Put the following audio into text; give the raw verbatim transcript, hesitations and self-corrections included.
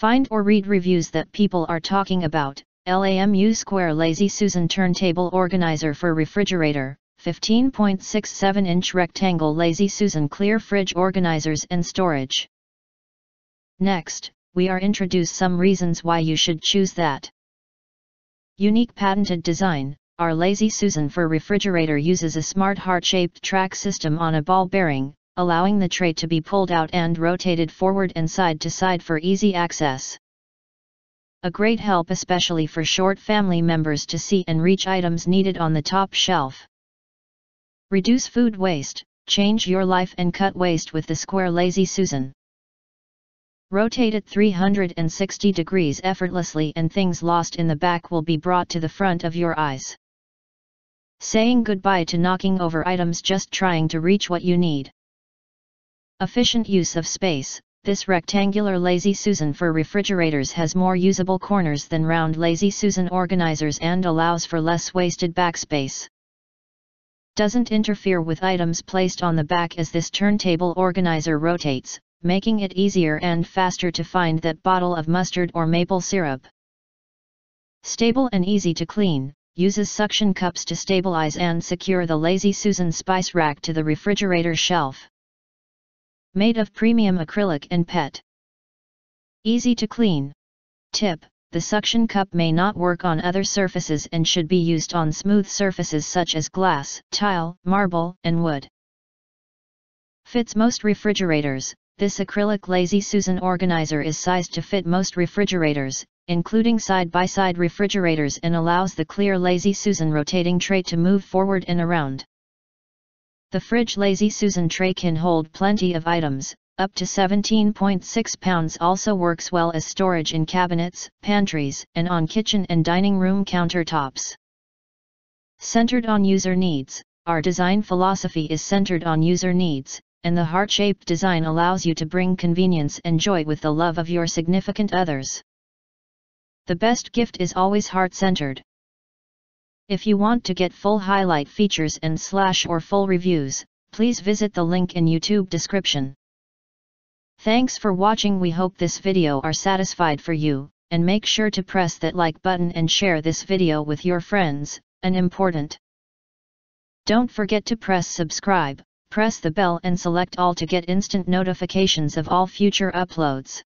Find or read reviews that people are talking about. L A M U Square Lazy Susan Turntable Organizer for Refrigerator, fifteen point six seven inch Rectangle Lazy Susan Clear Fridge Organizers and Storage. Next, we are introduce some reasons why you should choose that. Unique patented design. Our Lazy Susan for Refrigerator uses a smart heart-shaped track system on a ball bearing, allowing the tray to be pulled out and rotated forward and side to side for easy access. A great help especially for short family members to see and reach items needed on the top shelf. Reduce food waste. Change your life and cut waste with the Square Lazy Susan. Rotate it three hundred sixty degrees effortlessly and things lost in the back will be brought to the front of your eyes. Saying goodbye to knocking over items just trying to reach what you need. Efficient use of space. This rectangular Lazy Susan for refrigerators has more usable corners than round Lazy Susan organizers and allows for less wasted backspace. Doesn't interfere with items placed on the back as this turntable organizer rotates, making it easier and faster to find that bottle of mustard or maple syrup. Stable and easy to clean. Uses suction cups to stabilize and secure the Lazy Susan spice rack to the refrigerator shelf. Made of premium acrylic and P E T. Easy to clean. Tip: the suction cup may not work on other surfaces and should be used on smooth surfaces such as glass, tile, marble, and wood. Fits most refrigerators. This acrylic Lazy Susan organizer is sized to fit most refrigerators, including side-by-side refrigerators, and allows the clear Lazy Susan rotating tray to move forward and around. The fridge Lazy Susan tray can hold plenty of items, up to seventeen point six pounds, also works well as storage in cabinets, pantries, and on kitchen and dining room countertops. Centered on user needs. Our design philosophy is centered on user needs, and the heart-shaped design allows you to bring convenience and joy with the love of your significant others. The best gift is always heart-centered. If you want to get full highlight features and slash or full reviews, please visit the link in YouTube description. Thanks for watching. We hope this video are satisfied for you, and make sure to press that like button and share this video with your friends, an important. Don't forget to press subscribe, press the bell and select all to get instant notifications of all future uploads.